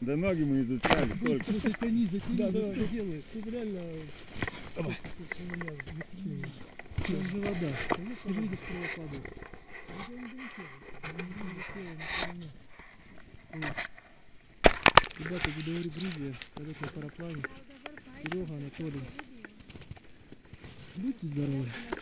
Да ноги мы изучали столько. Да, давай. Тут реально... Там же вода. Ты же видишь, что вода падает. Ребята, Гудовари Грузия, когда-то на параплане. Серега, Анатолий. Будьте здоровы.